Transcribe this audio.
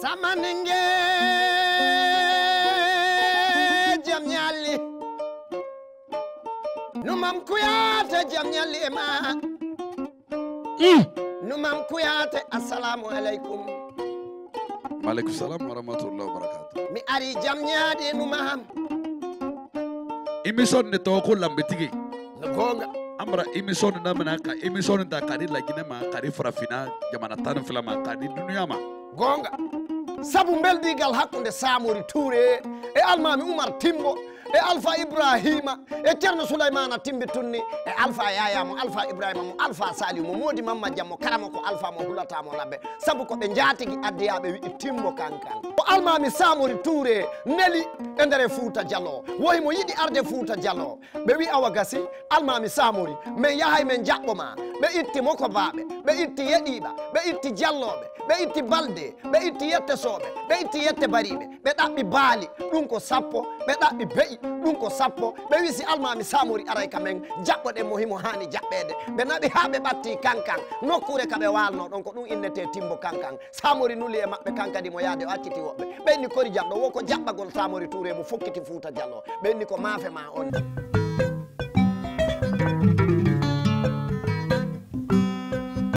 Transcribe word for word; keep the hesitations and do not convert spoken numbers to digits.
Samaninge jamnyali numamkuyate jamnyali ma numamkuyate assalamu alaikum wa alaikum salam wa rahmatullahi wa barakatuh mi ari jamnyade numam imison ne toko lambetigi Konga amra emission na menaka emission ta kadi lagine ma kadi Rafina jamana tan filama kadi dunia ma gonga sabu mbeldigal hakunde Samori Touré e Almami Umar Timbo e Alpha Ibrahima e Cerno Sulaimana Timbi Tunni e Alpha Ayamu Alpha Ibrahimu Alpha Salimu Modi Mamadja Mo Karamo ko Alpha mo hulata mo labbe sabu ko be njatigi addiyabe wi Timbo Kankan o Almami Samori Touré neli e ndere Fouta Djallon woy mo yidi arde Fouta Djallon be wi awagasi Almami Samori men yahay men jabbo ma be itti moko baabe be itti yediba be itti jallobe be itti balde be itti yette sobe be itti yette baribe be dabbi baali dum ko sappo be dabbi be dum ko sappo be wisi Almami Samori aray kamen jabbode mo himo hani jabbede be nabi haabe batti kankan nokkure ka be walno don ko dum innete Timbo Kankan Samori nuli e mabbe kankadi mo yaade o acciti wobbe be ni kori jabdo wo ko jabbagol Samori Touré mo fokkiti Fouta Djallon be ni ko maafe ma on